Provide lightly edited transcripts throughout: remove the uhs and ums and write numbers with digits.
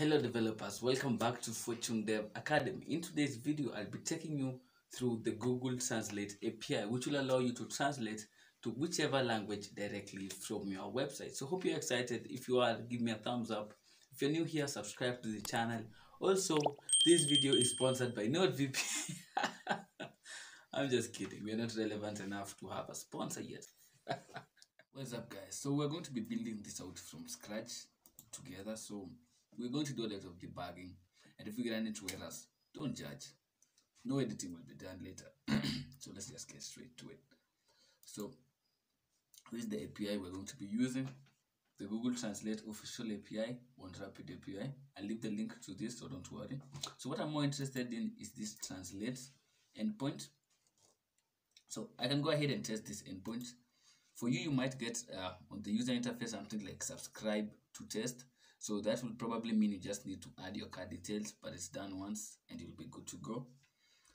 Hello developers, welcome back to Fortune Dev Academy. In today's video, I'll be taking you through the Google Translate API, which will allow you to translate to whichever language directly from your website. So hope you're excited. If you are, give me a thumbs up. If you're new here, subscribe to the channel. Also, this video is sponsored by NordVPN. I'm just kidding. We're not relevant enough to have a sponsor yet. What's up, guys? So we're going to be building this out from scratch together. So we're going to do a lot of debugging, and if we run into errors, don't judge. No editing will be done later. So let's just get straight to it. So here's the API we're going to be using, the Google Translate official API on RapidAPI. I'll leave the link to this, so don't worry. So what I'm more interested in is this translate endpoint. So I can go ahead and test this endpoint. For you, you might get on the user interface something like subscribe to test. So that will probably mean you just need to add your card details, but it's done once and you'll be good to go.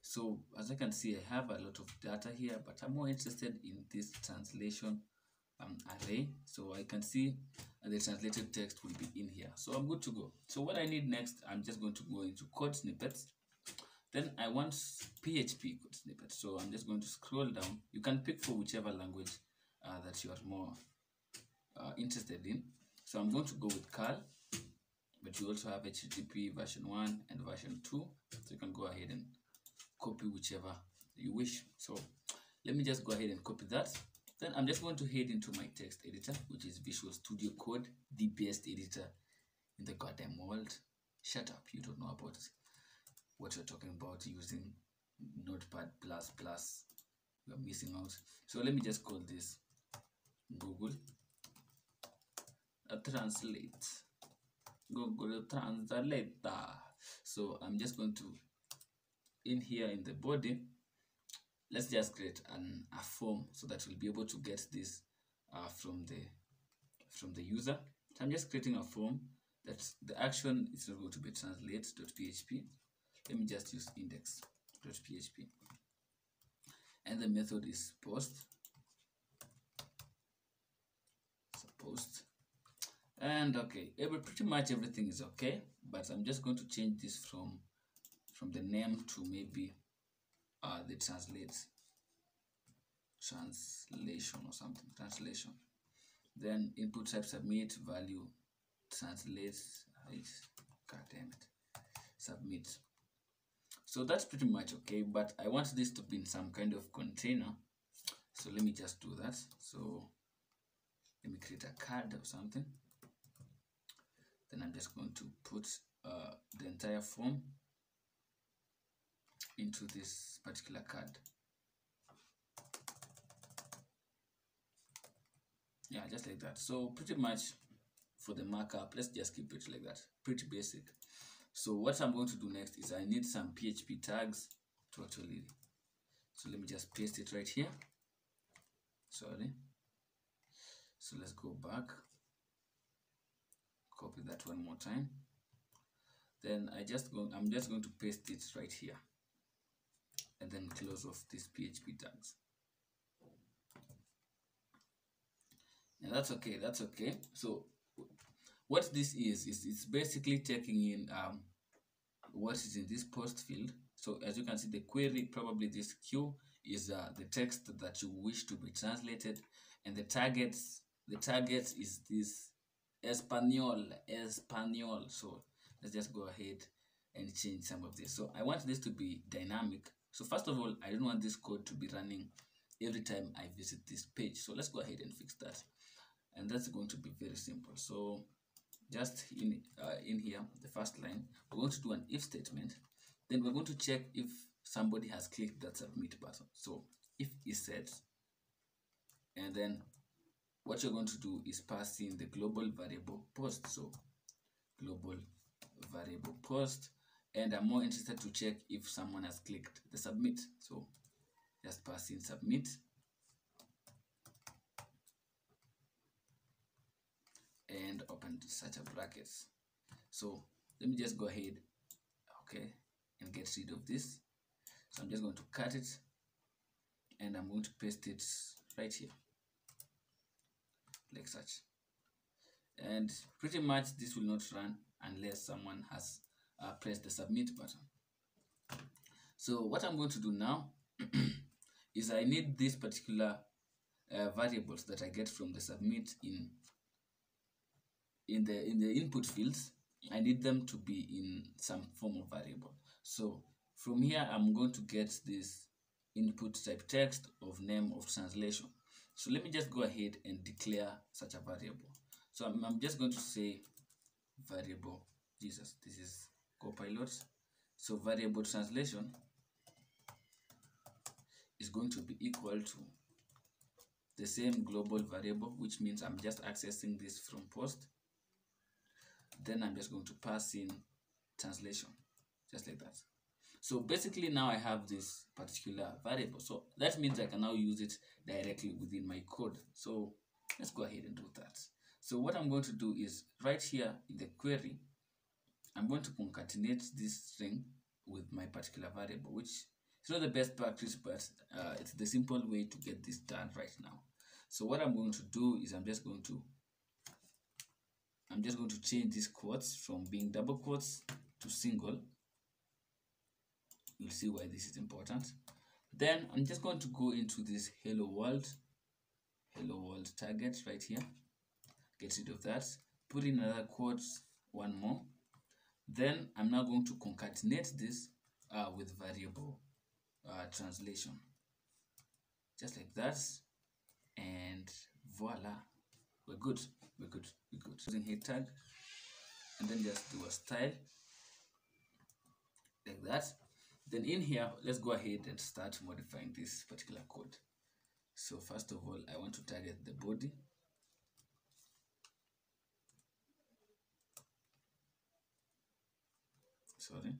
So as I can see, I have a lot of data here, but I'm more interested in this translation array. So I can see the translated text will be in here. So I'm good to go. So what I need next, I'm just going to go into code snippets. Then I want PHP code snippets. So I'm just going to scroll down. You can pick for whichever language that you are more interested in. So I'm going to go with curl, but you also have HTTP version 1 and version 2. So you can go ahead and copy whichever you wish. So let me just go ahead and copy that. Then I'm just going to head into my text editor, which is Visual Studio Code, the best editor in the goddamn world. Shut up, you don't know about what you're talking about using Notepad++. You're missing out. So let me just call this Google. Translate, Google Translator. So I'm just going to, in here in the body, let's just create a form so that we'll be able to get this from the user. So I'm just creating a form that the action is not going to be translate.php. Let me just use index.php, and the method is post. So post. And okay, pretty much everything is okay, but I'm just going to change this from the name to maybe the translation or something, translation. Then input type submit, value translate, god damn it, submit. So that's pretty much okay, but I want this to be in some kind of container. So let me just do that. So let me create a card or something. Then I'm just going to put the entire form into this particular card. Yeah, just like that. So pretty much for the markup, let's just keep it like that. Pretty basic. So what I'm going to do next is I need some PHP tags to actually. So let me just paste it right here. Sorry. So let's go back. Copy that one more time. Then I'm just going to paste it right here, and then close off these PHP tags. Now that's okay. That's okay. So what this is it's basically taking in what is in this post field. So as you can see, the query, probably this queue, is the text that you wish to be translated, and the target is this. Espanol. So let's just go ahead and change some of this. So I want this to be dynamic. So first of all, I don't want this code to be running every time I visit this page. So let's go ahead and fix that. And that's going to be very simple. So just in here, the first line, we're going to do an if statement. Then we're going to check if somebody has clicked that submit button. So if is set, and then what you're going to do is pass in the global variable post. So global variable post, and I'm more interested to check if someone has clicked the submit. So just pass in submit, and open such a brackets. So let me just go ahead, okay, and get rid of this. So I'm just going to cut it, and I'm going to paste it right here. Like such. And pretty much this will not run unless someone has pressed the submit button. So what I'm going to do now is I need these particular variables that I get from the submit in the input fields. I need them to be in some form of variable. So from here, I'm going to get this input type text of name of translation. So let me just go ahead and declare such a variable. So I'm just going to say variable Jesus. This is Copilot. So variable translation is going to be equal to the same global variable, which means I'm just accessing this from post. Then I'm just going to pass in translation, just like that. So basically now I have this particular variable. So that means I can now use it directly within my code. So let's go ahead and do that. So what I'm going to do is right here in the query, I'm going to concatenate this string with my particular variable, which is not the best practice, but it's the simple way to get this done right now. So what I'm going to do is I'm just going to change these quotes from being double quotes to single. You'll see why this is important. Then I'm just going to go into this hello world target right here. Get rid of that. Put in another quote, one more. Then I'm now going to concatenate this with variable translation. Just like that. And voila. We're good. We're good. Using head tag, and then just do a style like that. Then in here, let's go ahead and start modifying this particular code. So first of all, I want to target the body. Sorry.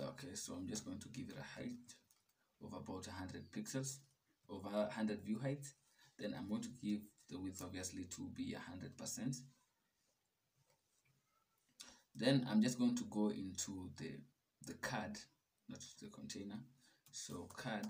Okay, so I'm just going to give it a height of about 100 pixels. Over 100 view height. Then I'm going to give the width obviously to be 100%. Then I'm just going to go into the card, not the container. So card,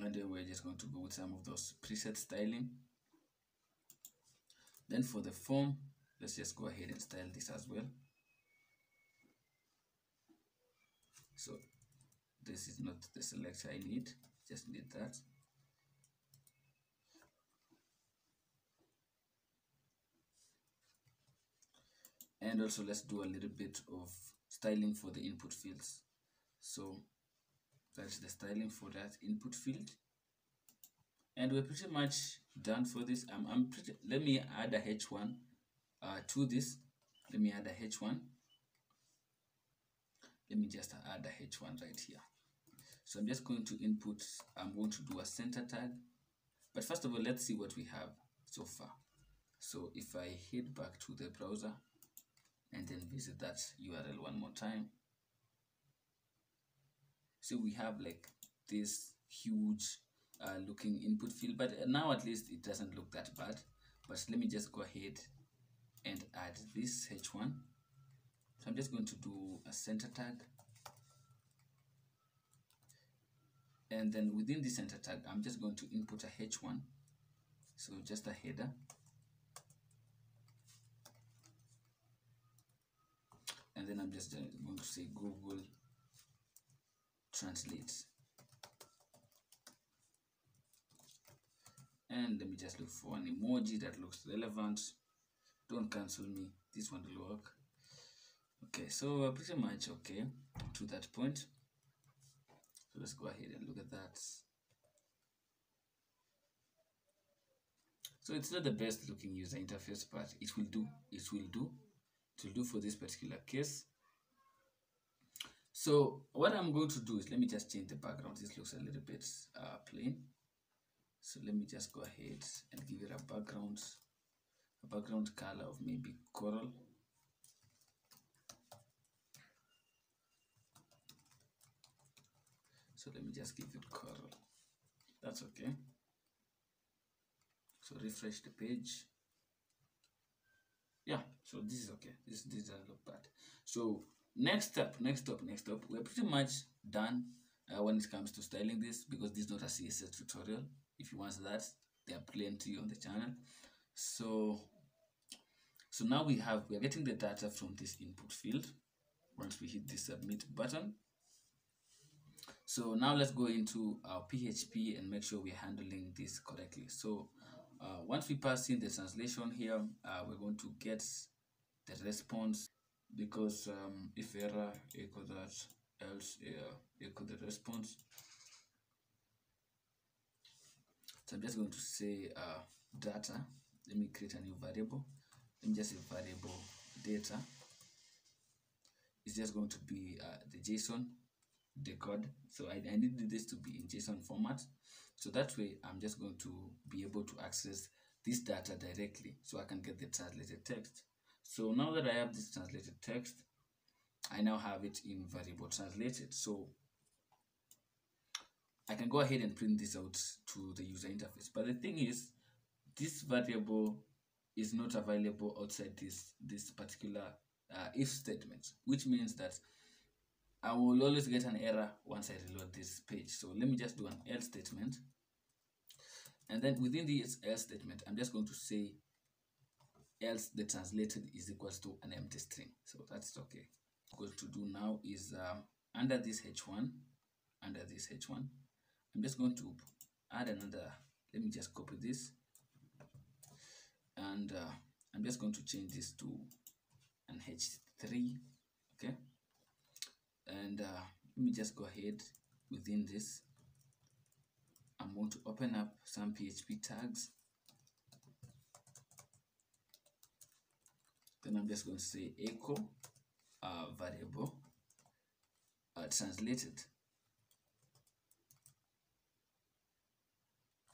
and then we're just going to go with some of those preset styling. Then for the form, let's just go ahead and style this as well. So this is not the selector I need, just need that. And also let's do a little bit of styling for the input fields. So that's the styling for that input field. And we're pretty much done for this. Let me add a H1 to this. Let me just add a H1 right here. So I'm just going to input, I'm going to do a center tag. But first of all, let's see what we have so far. So if I head back to the browser and then visit that URL one more time. So we have like this huge looking input field, but now at least it doesn't look that bad. But let me just go ahead and add this H1. So I'm just going to do a center tag, and then within the center tag, I'm just going to input a H1, so just a header, and then I'm just going to say Google Translate, and let me just look for an emoji that looks relevant. Don't cancel me, this one will work. Okay, so we're pretty much okay to that point. So let's go ahead and look at that. So it's not the best looking user interface, but it will do. It will do for this particular case. So what I'm going to do is, let me just change the background. This looks a little bit plain. So let me just go ahead and give it a background color of maybe coral. So let me just give it coral. That's okay. So refresh the page. Yeah, so this is okay. This doesn't look bad. So next up, we're pretty much done when it comes to styling this, because this is not a CSS tutorial. If you want that, there are plenty on the channel. So now we are getting the data from this input field once we hit the submit button. So now let's go into our PHP and make sure we're handling this correctly. So once we pass in the translation here, we're going to get the response, because if error, echo that, else echo the response. So I'm just going to say data. Let me create a new variable. Let me just say variable data. It's just going to be the JSON, the code. So I need this to be in JSON format, so that way I'm just going to be able to access this data directly, so I can get the translated text. So now that I have this translated text, I now have it in variable translated, so I can go ahead and print this out to the user interface. But the thing is, this variable is not available outside this particular if statement, which means that I will always get an error once I reload this page. So let me just do an else statement, and then within this else statement, I'm just going to say else the translated is equals to an empty string. So that's okay. What to do now is under this h1, I'm just going to add another. Let me just copy this, and I'm just going to change this to an h3. Okay. And let me just go ahead within this. I'm going to open up some PHP tags. Then I'm just going to say echo variable translated,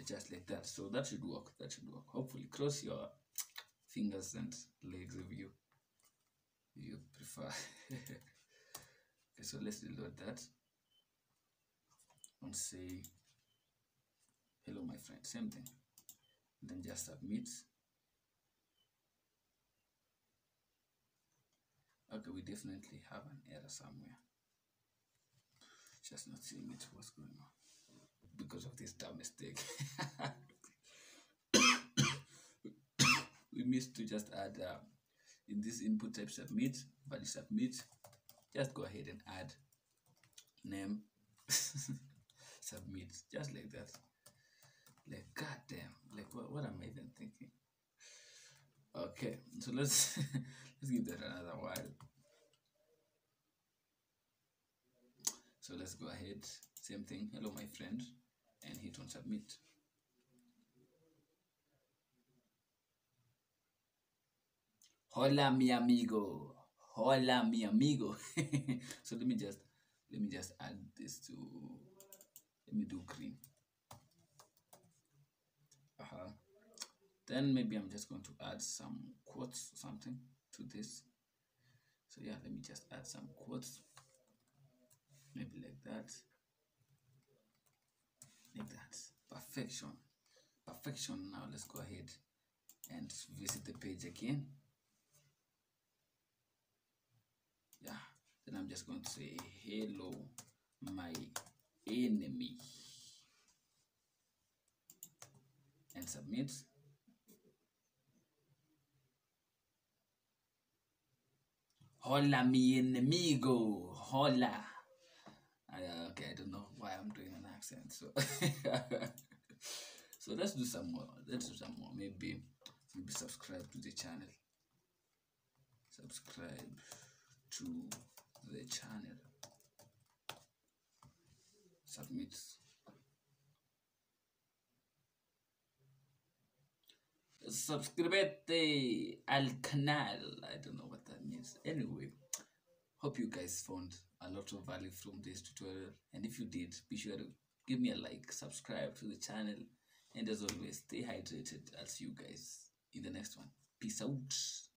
just like that. So that should work. That should work. Hopefully, cross your fingers and legs if you prefer. Okay, so let's reload that and say hello my friend, same thing, and then just submit. Okay, we definitely have an error somewhere, just not seeing it, what's going on, because of this dumb mistake. We missed to just add in this input type submit, value submit. Just go ahead and add name, submit, just like that. Like, goddamn, like what am I even thinking? Okay, so let's let's give that another while. So let's go ahead, same thing, hello my friend, and hit on submit. Hola mi amigo. Hola mi amigo. So let me just add this to, let me do green. Then maybe I'm just going to add some quotes or something to this. So yeah, let me just add some quotes, maybe like that, like that. Perfection, perfection. Now let's go ahead and visit the page again. Yeah, then I'm just going to say hello my enemy and submit. Hola mi enemigo. Hola. Okay, I don't know why I'm doing an accent, so so let's do some more. Maybe subscribe to the channel. Submit. Subscribete al canal. I don't know what that means. Anyway, hope you guys found a lot of value from this tutorial, and if you did, be sure to give me a like, subscribe to the channel, and as always, stay hydrated. I'll see you guys in the next one. Peace out.